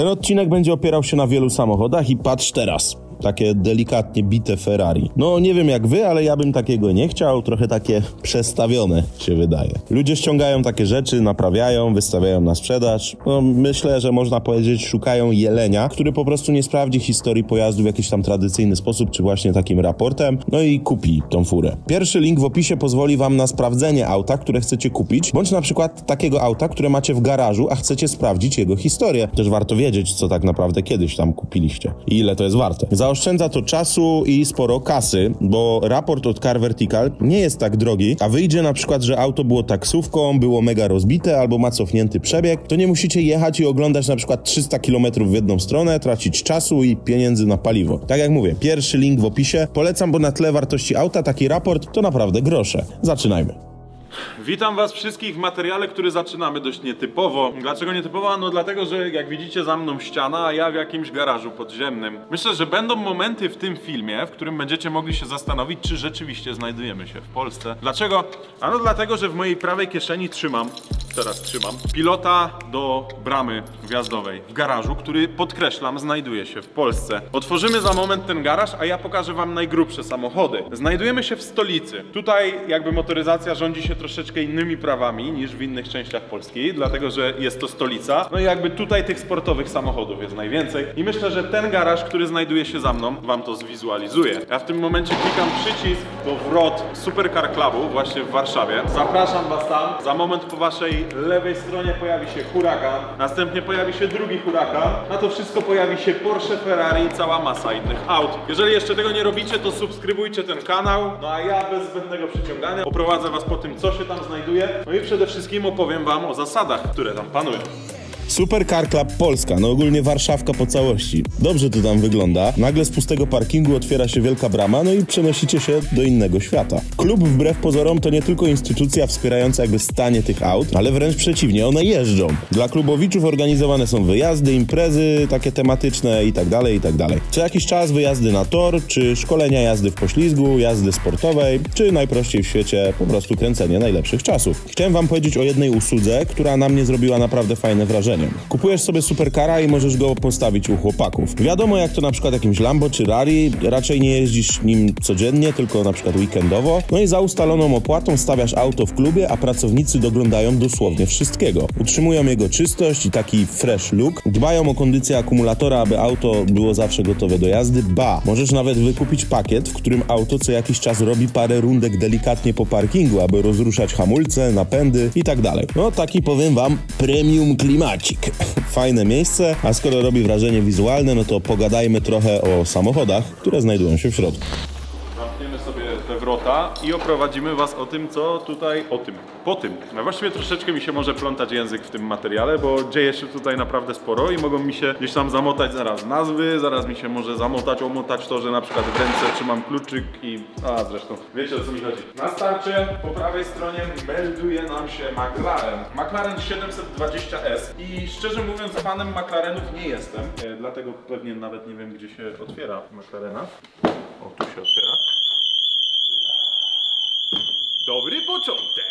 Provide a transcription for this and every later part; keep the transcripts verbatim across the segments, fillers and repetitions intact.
Ten odcinek będzie opierał się na wielu samochodach i patrz teraz, takie delikatnie bite Ferrari. No nie wiem jak wy, ale ja bym takiego nie chciał, trochę takie przestawione się wydaje. Ludzie ściągają takie rzeczy, naprawiają, wystawiają na sprzedaż. No, myślę, że można powiedzieć, szukają jelenia, który po prostu nie sprawdzi historii pojazdu w jakiś tam tradycyjny sposób, czy właśnie takim raportem, no i kupi tą furę. Pierwszy link w opisie pozwoli wam na sprawdzenie auta, które chcecie kupić, bądź na przykład takiego auta, które macie w garażu, a chcecie sprawdzić jego historię. Też warto wiedzieć, co tak naprawdę kiedyś tam kupiliście i ile to jest warte. Oszczędza to czasu i sporo kasy, bo raport od Car Vertical nie jest tak drogi, a wyjdzie na przykład, że auto było taksówką, było mega rozbite albo ma cofnięty przebieg, to nie musicie jechać i oglądać na przykład trzysta kilometrów w jedną stronę, tracić czasu i pieniędzy na paliwo. Tak jak mówię, pierwszy link w opisie. Polecam, bo na tle wartości auta taki raport to naprawdę grosze. Zaczynajmy. Witam was wszystkich w materiale, który zaczynamy dość nietypowo. Dlaczego nietypowo? No dlatego, że jak widzicie za mną ściana, a ja w jakimś garażu podziemnym. Myślę, że będą momenty w tym filmie, w którym będziecie mogli się zastanowić, czy rzeczywiście znajdujemy się w Polsce. Dlaczego? Ano dlatego, że w mojej prawej kieszeni trzymam, teraz trzymam, pilota do bramy wjazdowej w garażu, który, podkreślam, znajduje się w Polsce. Otworzymy za moment ten garaż, a ja pokażę wam najgrubsze samochody. Znajdujemy się w stolicy. Tutaj jakby motoryzacja rządzi się troszeczkę innymi prawami niż w innych częściach Polski, dlatego że jest to stolica. No i jakby tutaj tych sportowych samochodów jest najwięcej. I myślę, że ten garaż, który znajduje się za mną, wam to zwizualizuje. Ja w tym momencie klikam przycisk powrót Super Car Clubu właśnie w Warszawie. Zapraszam was tam. Za moment po waszej lewej stronie pojawi się Huracan, następnie pojawi się drugi Huracan. Na to wszystko pojawi się Porsche, Ferrari i cała masa innych aut. Jeżeli jeszcze tego nie robicie, to subskrybujcie ten kanał. No a ja bez zbędnego przyciągania poprowadzę was po tym, co się tam znajduje, no i przede wszystkim opowiem wam o zasadach, które tam panują. Super Car Club Polska, no ogólnie Warszawka po całości. Dobrze to tam wygląda. Nagle z pustego parkingu otwiera się wielka brama, no i przenosicie się do innego świata. Klub wbrew pozorom to nie tylko instytucja wspierająca jakby stanie tych aut, ale wręcz przeciwnie, one jeżdżą. Dla klubowiczów organizowane są wyjazdy, imprezy takie tematyczne i tak dalej, i tak dalej. Co jakiś czas wyjazdy na tor, czy szkolenia jazdy w poślizgu, jazdy sportowej, czy najprościej w świecie po prostu kręcenie najlepszych czasów. Chciałem wam powiedzieć o jednej usłudze, która na mnie zrobiła naprawdę fajne wrażenie. Kupujesz sobie superkara i możesz go postawić u chłopaków. Wiadomo, jak to na przykład jakimś Lambo czy Rari, raczej nie jeździsz nim codziennie, tylko na przykład weekendowo. No i za ustaloną opłatą stawiasz auto w klubie, a pracownicy doglądają dosłownie wszystkiego. Utrzymują jego czystość i taki fresh look, dbają o kondycję akumulatora, aby auto było zawsze gotowe do jazdy. Ba! Możesz nawet wykupić pakiet, w którym auto co jakiś czas robi parę rundek delikatnie po parkingu, aby rozruszać hamulce, napędy i tak dalej. No taki, powiem wam, premium klimaci. Fajne miejsce, a skoro robi wrażenie wizualne, no to pogadajmy trochę o samochodach, które znajdują się w środku. Zamkniemy sobie te wrota i oprowadzimy was o tym, co tutaj, o tym, po tym. No właściwie troszeczkę mi się może plątać język w tym materiale, bo dzieje się tutaj naprawdę sporo i mogą mi się gdzieś tam zamotać zaraz nazwy, zaraz mi się może zamotać, omotać to, że na przykład w ręce trzymam kluczyk i... a zresztą wiecie, o co mi chodzi. Na starcie po prawej stronie melduje nam się McLaren. McLaren siedemset dwadzieścia S i szczerze mówiąc fanem McLarenów nie jestem, dlatego pewnie nawet nie wiem, gdzie się otwiera McLarena. O, tu się otwiera. Dobry początek!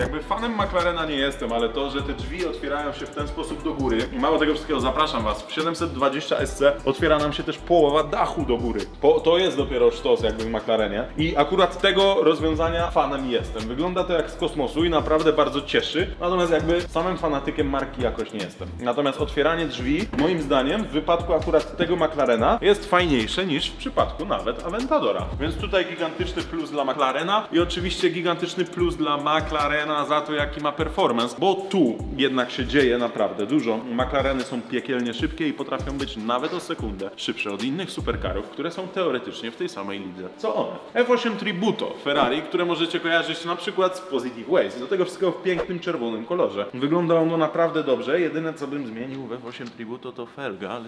Jakby fanem McLarena nie jestem, ale to, że te drzwi otwierają się w ten sposób do góry i mało tego wszystkiego, zapraszam was, w siedemset dwadzieścia S C otwiera nam się też połowa dachu do góry. Po, to jest dopiero sztos jakby w McLarenie i akurat tego rozwiązania fanem jestem. Wygląda to jak z kosmosu i naprawdę bardzo cieszy, natomiast jakby samym fanatykiem marki jakoś nie jestem. Natomiast otwieranie drzwi, moim zdaniem, w wypadku akurat tego McLarena jest fajniejsze niż w przypadku nawet Aventadora. Więc tutaj gigantyczny plus dla McLarena i oczywiście gigantyczny plus dla McLaren za to, jaki ma performance, bo tu jednak się dzieje naprawdę dużo. McLareny są piekielnie szybkie i potrafią być nawet o sekundę szybsze od innych superkarów, które są teoretycznie w tej samej lidze co one. F osiem Tributo Ferrari, które możecie kojarzyć na przykład z Positive Ways, do tego wszystkiego w pięknym czerwonym kolorze. Wygląda ono naprawdę dobrze, jedyne co bym zmienił w F osiem Tributo to felga, ale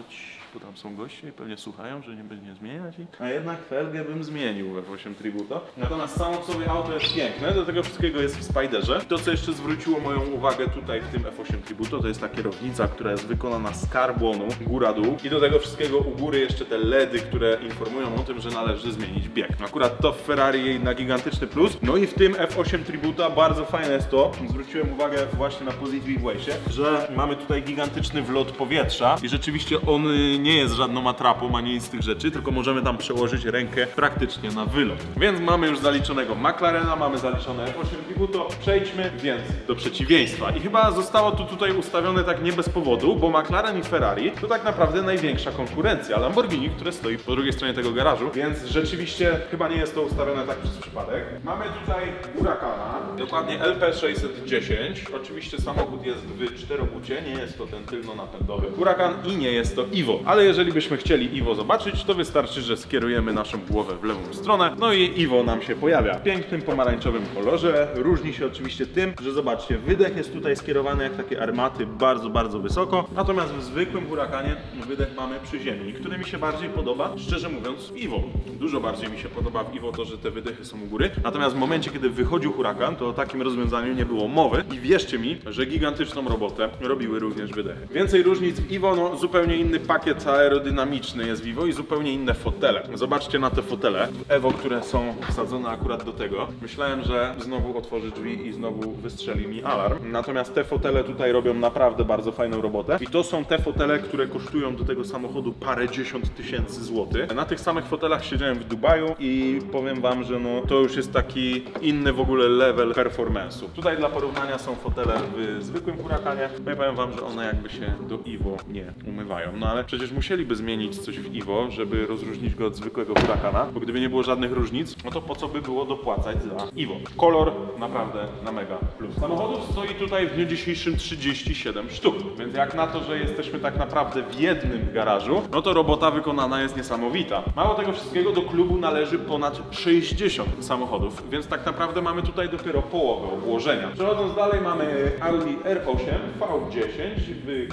bo tam są goście i pewnie słuchają, że nie będzie zmieniać. A jednak felgę bym zmienił w F osiem Tributo. Natomiast samo w sobie auto jest piękne. piękne, do tego wszystkiego jest w Spiderze. To, co jeszcze zwróciło moją uwagę tutaj w tym F osiem Tributo, to jest ta kierownica, która jest wykonana z karbonu, góra-dół. I do tego wszystkiego u góry jeszcze te LEDy, które informują o tym, że należy zmienić bieg. Akurat to w Ferrari na gigantyczny plus. No i w tym F osiem Tributa bardzo fajne jest to, zwróciłem uwagę właśnie na Positive Waysie, że mamy tutaj gigantyczny wlot powietrza i rzeczywiście on nie jest żadną atrapą ani nic z tych rzeczy, tylko możemy tam przełożyć rękę praktycznie na wylot. Więc mamy już zaliczonego McLarena, mamy zaliczone F osiem Tributo. Przejdźmy więc do przeciwieństwa. I chyba zostało to tutaj ustawione tak nie bez powodu, bo McLaren i Ferrari to tak naprawdę największa konkurencja Lamborghini, które stoi po drugiej stronie tego garażu, więc rzeczywiście chyba nie jest to ustawione tak przez przypadek. Mamy tutaj Huracana, dokładnie L P sześćset dziesięć. Oczywiście samochód jest w czterobucie, nie jest to ten tylno-napędowy Huracan i nie jest to Evo. Ale jeżeli byśmy chcieli Evo zobaczyć, to wystarczy, że skierujemy naszą głowę w lewą stronę, no i Evo nam się pojawia. W pięknym pomarańczowym kolorze, różni się oczywiście tym, że zobaczcie, wydech jest tutaj skierowany jak takie armaty bardzo, bardzo wysoko, natomiast w zwykłym Huracanie wydech mamy przy ziemi, który mi się bardziej podoba, szczerze mówiąc, w Evo. Dużo bardziej mi się podoba w Evo to, że te wydechy są u góry, natomiast w momencie, kiedy wychodził Huracan, to o takim rozwiązaniu nie było mowy i wierzcie mi, że gigantyczną robotę robiły również wydechy. Więcej różnic w Evo, no zupełnie inny pakiet aerodynamiczny jest w Evo i zupełnie inne fotele. Zobaczcie na te fotele w Evo, które są wsadzone akurat do tego. Myślałem, że znowu otworzy drzwi i znowu wystrzeli mi alarm. Natomiast te fotele tutaj robią naprawdę bardzo fajną robotę i to są te fotele, które kosztują do tego samochodu parędziesiąt tysięcy złotych. Na tych samych fotelach siedziałem w Dubaju i powiem wam, że no to już jest taki inny w ogóle level performance'u. Tutaj dla porównania są fotele w zwykłym Huracanie. No i powiem wam, że one jakby się do Evo nie umywają. No ale przecież musieliby zmienić coś w Evo, żeby rozróżnić go od zwykłego Huracana, bo gdyby nie było żadnych różnic, no to po co by było dopłacać za Evo? Kolor naprawdę na mega plus. Samochodów stoi tutaj w dniu dzisiejszym trzydzieści siedem sztuk, więc jak na to, że jesteśmy tak naprawdę w jednym garażu, no to robota wykonana jest niesamowita. Mało tego wszystkiego, do klubu należy ponad sześćdziesiąt samochodów, więc tak naprawdę mamy tutaj dopiero połowę obłożenia. Przechodząc dalej, mamy Audi R osiem V dziesięć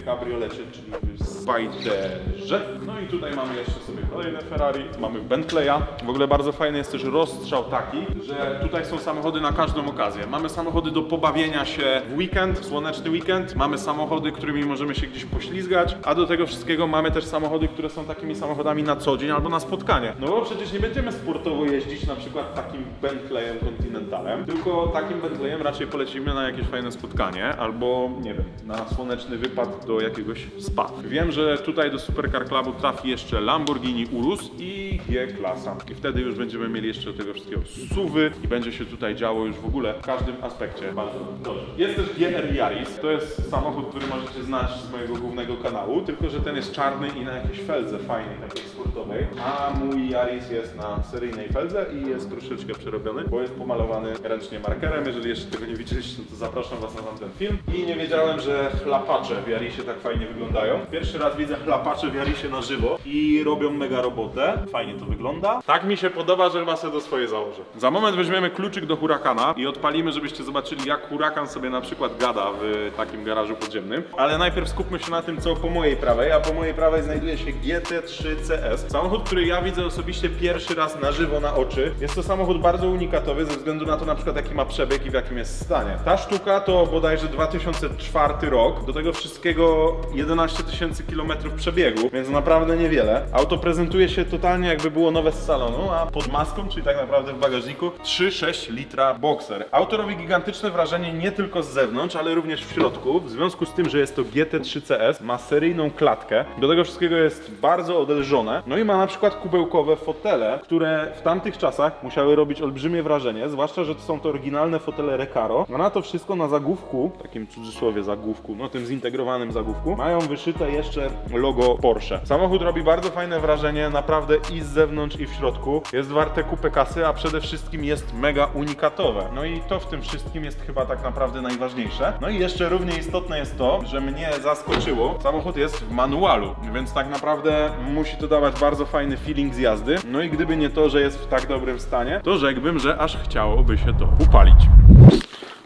w kabriolecie, czyli w Spiderze. No i tutaj mamy jeszcze sobie kolejne Ferrari, mamy Bentleya. W ogóle bardzo fajny jest też rozstrzał taki, że tutaj są samochody na każdą okazję. Mamy samochody do pobawienia się w weekend, w słoneczny weekend. Mamy samochody, którymi możemy się gdzieś poślizgać, a do tego wszystkiego mamy też samochody, które są takimi samochodami na co dzień albo na spotkanie. No bo przecież nie będziemy sportowo jeździć na przykład takim Bentleyem Continentalem, tylko takim Bentleyem raczej polecimy na jakieś fajne spotkanie albo, nie wiem, na słoneczny wypad do jakiegoś spa. Wiem, że tutaj do Super Car Clubu trafi jeszcze Lamborghini Urus i G-klasa. I wtedy już będziemy mieli jeszcze do tego wszystkiego suwy i będzie się tutaj działo już w ogóle w każdym aspekcie. Bardzo dobrze. Jest też G R Yaris. To jest samochód, który możecie znać z mojego głównego kanału, tylko że ten jest czarny i na jakiejś feldze fajnej, takiej sportowej. A mój Yaris jest na seryjnej feldze i jest troszeczkę przerobiony, bo jest pomalowany ręcznie markerem. Jeżeli jeszcze tego nie widzieliście, to zapraszam was na tamten film. I nie wiedziałem, że chlapacze w Yarisie tak fajnie wyglądają. Pierwszy raz widzę chlapacze w Yarisie na żywo i robią mega robotę. Fajnie to wygląda. Tak mi się podoba, że chyba sobie to swoje założę. Za moment weźmiemy kluczyk do Huracana i odpalimy, żebyście zobaczyli, jak Huracan sobie na przykład gada w takim garażu podziemnym. Ale najpierw skupmy się na tym, co po mojej prawej, a po mojej prawej znajduje się G T trzy C S. Samochód, który ja widzę osobiście pierwszy raz na żywo, na oczy. Jest to samochód bardzo unikatowy ze względu na to, na przykład jaki ma przebieg i w jakim jest stanie. Ta sztuka to bodajże dwa tysiące czwarty rok, do tego wszystkiego jedenaście tysięcy kilometrów przebiegu, więc naprawdę niewiele. Auto prezentuje się totalnie jakby było nowe z salonu, a pod maską, czyli tak naprawdę w bagażniku, trzy przecinek sześć litra Boxer. Auto robi gigantyczne wrażenie nie tylko z zewnątrz, ale również w środku. W związku z tym, że jest to G T trzy C S, ma seryjną klatkę, do tego wszystkiego jest bardzo odelżone, no i ma na przykład kubełkowe fotele, które w tamtych czasach musiały robić olbrzymie wrażenie, zwłaszcza, że to są to oryginalne fotele Recaro, a na to wszystko na zagłówku, takim cudzysłowie zagłówku, no tym zintegrowanym zagłówku, mają wyszyte jeszcze logo Porsche. Samochód robi bardzo fajne wrażenie, naprawdę i z zewnątrz, i w środku. Jest warte kupę kasy, a przede wszystkim jest mega unikatowe. No i to w tym wszystkim jest chyba tak naprawdę najważniejsze. No i jeszcze równie istotne jest to, że mnie zaskoczyło, samochód jest w manualu, więc tak naprawdę musi to dawać bardzo fajny feeling z jazdy. No i gdyby nie to, że jest w tak dobrym stanie, to rzekłbym, że aż chciałoby się to upalić.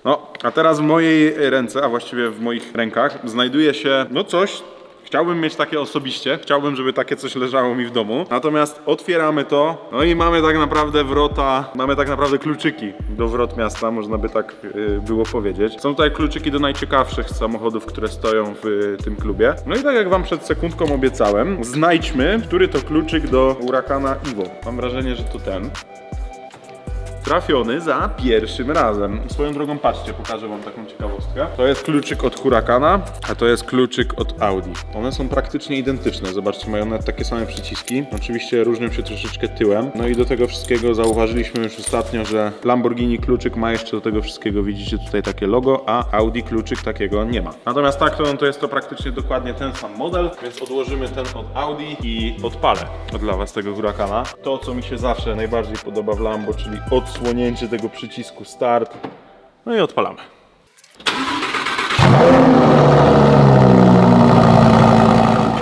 No, a teraz w mojej ręce, a właściwie w moich rękach znajduje się no coś, Chciałbym mieć takie osobiście, chciałbym, żeby takie coś leżało mi w domu. Natomiast otwieramy to, no i mamy tak naprawdę wrota, mamy tak naprawdę kluczyki do wrot miasta, można by tak było powiedzieć. Są tutaj kluczyki do najciekawszych samochodów, które stoją w tym klubie. No i tak jak wam przed sekundką obiecałem, znajdźmy, który to kluczyk do Huracana Evo. Mam wrażenie, że to ten. Trafiony za pierwszym razem. Swoją drogą, patrzcie, pokażę wam taką ciekawostkę. To jest kluczyk od Huracana, a to jest kluczyk od Audi. One są praktycznie identyczne, zobaczcie, mają nawet takie same przyciski. Oczywiście różnią się troszeczkę tyłem. No i do tego wszystkiego zauważyliśmy już ostatnio, że Lamborghini kluczyk ma jeszcze do tego wszystkiego, widzicie tutaj takie logo, a Audi kluczyk takiego nie ma. Natomiast tak to, no to jest to praktycznie dokładnie ten sam model, więc odłożymy ten od Audi i odpalę dla was tego Huracana. To, co mi się zawsze najbardziej podoba w Lambo, czyli od odsłonięcie tego przycisku start. No i odpalamy.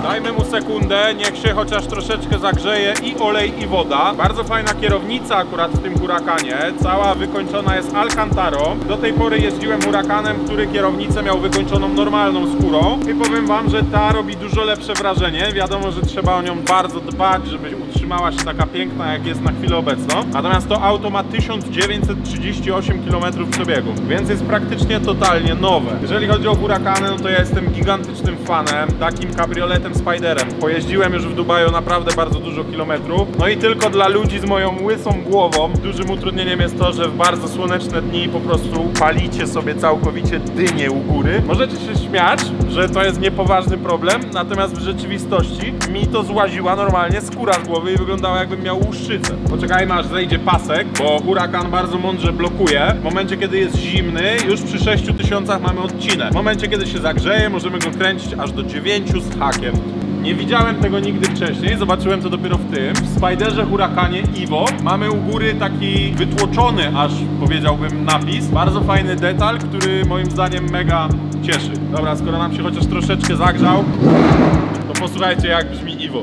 Dajmy mu sekundę, niech się chociaż troszeczkę zagrzeje i olej, i woda. Bardzo fajna kierownica akurat w tym Huracanie. Cała wykończona jest alkantarą. Do tej pory jeździłem Huracanem, który kierownicę miał wykończoną normalną skórą. I powiem wam, że ta robi dużo lepsze wrażenie. Wiadomo, że trzeba o nią bardzo dbać, żeby utrzymała się taka piękna, jak jest na chwilę obecną. Natomiast to auto ma tysiąc dziewięćset trzydzieści osiem kilometrów przebiegu, więc jest praktycznie totalnie nowe. Jeżeli chodzi o Huracany, no to ja jestem gigantycznym fanem, takim kabrioletem Spiderem. Pojeździłem już w Dubaju naprawdę bardzo dużo kilometrów. No i tylko dla ludzi z moją łysą głową dużym utrudnieniem jest to, że w bardzo słoneczne dni po prostu palicie sobie całkowicie dynię u góry. Możecie się śmiać, że to jest niepoważny problem, natomiast w rzeczywistości mi to złaziła normalnie skóra z głowy i wyglądało, jakbym miał łuszczycę. Poczekajmy, aż zejdzie pasek, bo Huracan bardzo mądrze blokuje. W momencie, kiedy jest zimny, już przy sześciu tysiącach mamy odcinek. W momencie, kiedy się zagrzeje, możemy go kręcić aż do dziewięciu z hakiem. Nie widziałem tego nigdy wcześniej, zobaczyłem to dopiero w tym. W Spiderze Huracanie Evo mamy u góry taki wytłoczony, aż powiedziałbym, napis. Bardzo fajny detal, który moim zdaniem mega cieszy. Dobra, skoro nam się chociaż troszeczkę zagrzał, to posłuchajcie, jak brzmi Evo.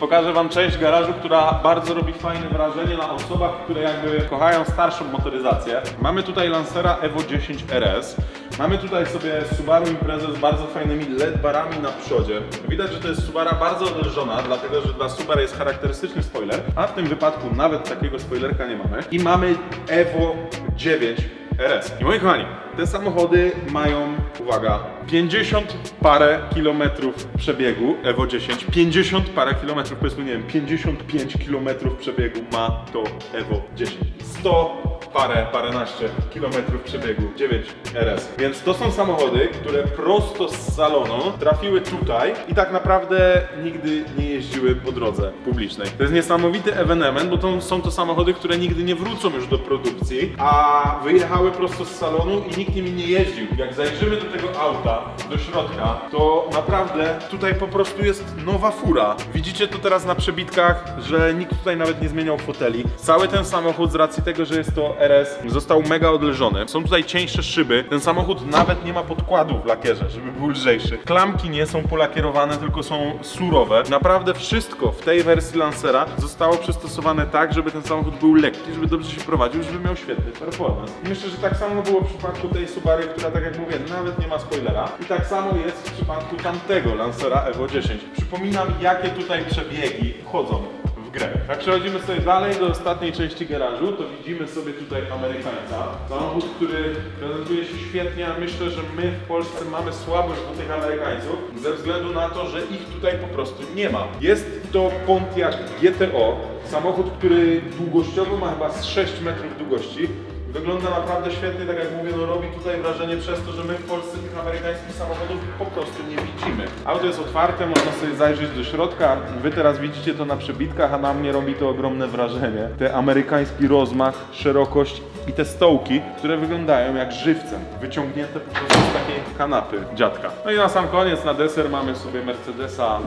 Pokażę wam część garażu, która bardzo robi fajne wrażenie na osobach, które jakby kochają starszą motoryzację. Mamy tutaj Lancera Evo dziesięć R S. Mamy tutaj sobie Subaru Imprezę z bardzo fajnymi L E D barami na przodzie. Widać, że to jest Subara bardzo odelżona, dlatego że dla Subara jest charakterystyczny spoiler, a w tym wypadku nawet takiego spoilerka nie mamy. I mamy Evo dziewięć R S. I moi kochani, te samochody mają, uwaga, pięćdziesiąt parę kilometrów przebiegu Evo dziesięć, pięćdziesiąt parę kilometrów, powiedzmy, nie wiem, pięćdziesiąt pięć kilometrów przebiegu ma to Evo dziesięć, sto parę, paręnaście kilometrów przebiegu dziewięć R S. Więc to są samochody, które prosto z salonu trafiły tutaj i tak naprawdę nigdy nie jeździły po drodze publicznej. To jest niesamowity ewenement, bo to są to samochody, które nigdy nie wrócą już do produkcji, a wyjechały prosto z salonu i nikt nimi nie jeździł. Jak zajrzymy do tego auta, do środka, to naprawdę tutaj po prostu jest nowa fura. Widzicie to teraz na przebitkach, że nikt tutaj nawet nie zmieniał foteli. Cały ten samochód, z racji tego, że jest to R S, został mega odleżony. Są tutaj cieńsze szyby. Ten samochód nawet nie ma podkładu w lakierze, żeby był lżejszy. Klamki nie są polakierowane, tylko są surowe. Naprawdę wszystko w tej wersji Lancera zostało przystosowane tak, żeby ten samochód był lekki, żeby dobrze się prowadził, żeby miał świetny performance. Myślę, że tak samo było w przypadku tej Subary, która, tak jak mówię, nawet nie ma spoilera. I tak samo jest w przypadku tamtego Lancera Evo dziesięć. Przypominam, jakie tutaj przebiegi wchodzą w grę. Jak przechodzimy sobie dalej do ostatniej części garażu, to widzimy sobie tutaj Amerykańca. Samochód, który prezentuje się świetnie, a myślę, że my w Polsce mamy słabość do tych Amerykańców ze względu na to, że ich tutaj po prostu nie ma. Jest to Pontiac G T O, samochód, który długościowo ma chyba z sześć metrów długości. Wygląda naprawdę świetnie, tak jak mówię, no robi tutaj wrażenie przez to, że my w Polsce tych amerykańskich samochodów po prostu nie widzimy. Auto jest otwarte, można sobie zajrzeć do środka. Wy teraz widzicie to na przebitkach, a na mnie robi to ogromne wrażenie. Ten amerykański rozmach, szerokość i te stołki, które wyglądają jak żywcem, wyciągnięte po prostu z takiej kanapy dziadka. No i na sam koniec, na deser, mamy sobie Mercedesa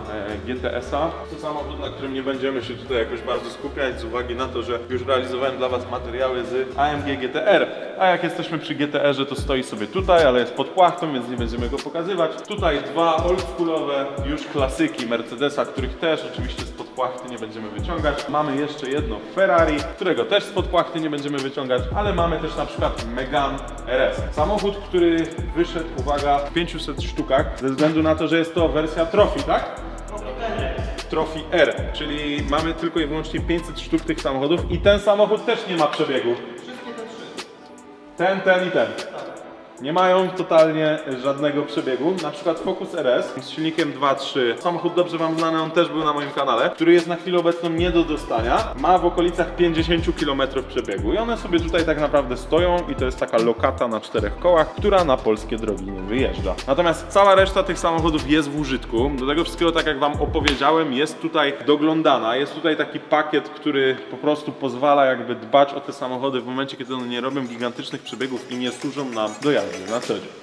G T S-a. To samochód, na którym nie będziemy się tutaj jakoś bardzo skupiać, z uwagi na to, że już realizowałem dla was materiały z A M G G T R. A jak jesteśmy przy G T R-ze, to stoi sobie tutaj, ale jest pod płachtą, więc nie będziemy go pokazywać. Tutaj dwa oldschoolowe już klasyki Mercedesa, których też oczywiście spod płachty nie będziemy wyciągać. Mamy jeszcze jedno Ferrari, którego też spod płachty nie będziemy wyciągać, ale mamy też na przykład Megane R S. Samochód, który wyszedł, uwaga, w pięciuset sztukach, ze względu na to, że jest to wersja Trophy, tak? Trophy R, czyli mamy tylko i wyłącznie pięćset sztuk tych samochodów i ten samochód też nie ma przebiegu. Wszystkie te trzy. Ten, ten i ten. Nie mają totalnie żadnego przebiegu, na przykład Focus R S z silnikiem dwa trzy, samochód dobrze wam znany, on też był na moim kanale, który jest na chwilę obecną nie do dostania, ma w okolicach pięćdziesiąt kilometrów przebiegu i one sobie tutaj tak naprawdę stoją i to jest taka lokata na czterech kołach, która na polskie drogi nie wyjeżdża. Natomiast cała reszta tych samochodów jest w użytku, do tego wszystkiego, tak jak wam opowiedziałem, jest tutaj doglądana, jest tutaj taki pakiet, który po prostu pozwala jakby dbać o te samochody w momencie, kiedy one nie robią gigantycznych przebiegów i nie służą nam do jazdy na co dzień.